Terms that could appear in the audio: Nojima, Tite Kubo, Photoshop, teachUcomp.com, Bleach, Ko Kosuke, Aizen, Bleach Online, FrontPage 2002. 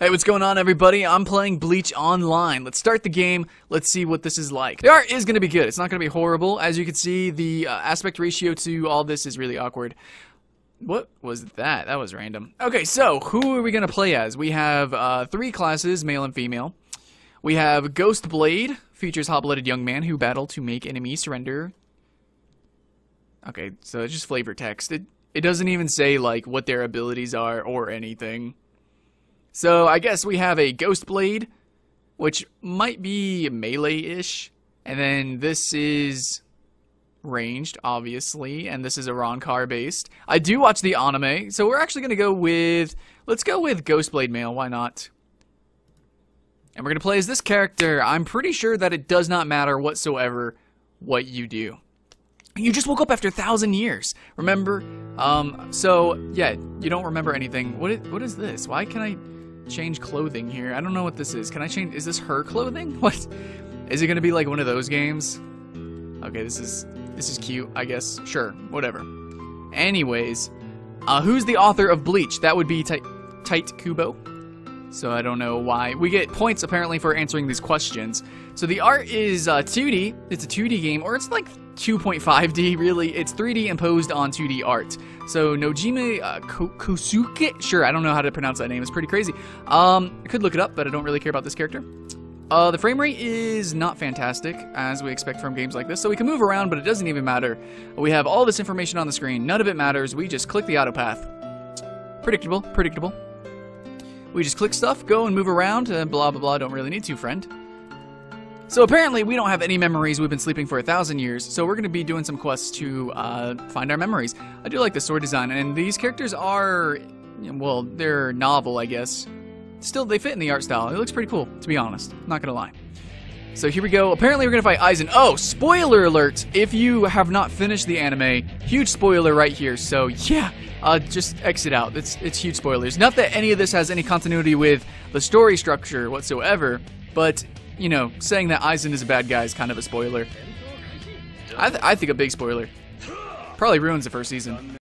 Hey, what's going on, everybody? I'm playing Bleach Online. Let's start the game. Let's see what this is like. The art is going to be good. It's not going to be horrible. As you can see, the aspect ratio to all this is really awkward. What was that? That was random. Okay, so who are we going to play as? We have three classes, male and female. We have Ghost Blade, features hot-blooded young man who battle to make enemies surrender. Okay, so it's just flavor text. It doesn't even say, like, what their abilities are or anything. So I guess we have a Ghost Blade, which might be melee-ish, and then this is ranged, obviously, and this is a Roncar based. I do watch the anime, so we're actually gonna go with, let's go with Ghost Blade male, why not? And we're gonna play as this character. I'm pretty sure that it does not matter whatsoever what you do. You just woke up after 1,000 years. Remember? So yeah, you don't remember anything. What is this? Why can I change clothing here? I don't know what this is. Can I change? Is this her clothing? What? Is it gonna be like one of those games? Okay, this is cute, I guess. Sure, whatever. Anyways, who's the author of Bleach? That would be Tite Kubo. So I don't know why we get points apparently for answering these questions. So the art is 2D. It's a 2D game, or it's like 2.5D really. It's 3D imposed on 2D art. So Nojima Ko Kosuke. Sure, I don't know how to pronounce that name. It's pretty crazy. I could look it up, but I don't really care about this character. The frame rate is not fantastic, as we expect from games like this. So we can move around, but it doesn't even matter. We have all this information on the screen. None of it matters. We just click the auto path. Predictable. Predictable. We just click stuff, go and move around, and blah, blah, blah. Don't really need to, friend. So apparently we don't have any memories. We've been sleeping for 1,000 years. So we're going to be doing some quests to find our memories. I do like the sword design. And these characters are, well, they're novel, I guess. Still, they fit in the art style. It looks pretty cool, to be honest. Not going to lie. So here we go. Apparently we're going to fight Aizen. Oh, spoiler alert. If you have not finished the anime, huge spoiler right here. So yeah. Just exit out. It's huge spoilers. Not that any of this has any continuity with the story structure whatsoever, but, you know, saying that Aizen is a bad guy is kind of a spoiler. I think a big spoiler. Probably ruins the first season.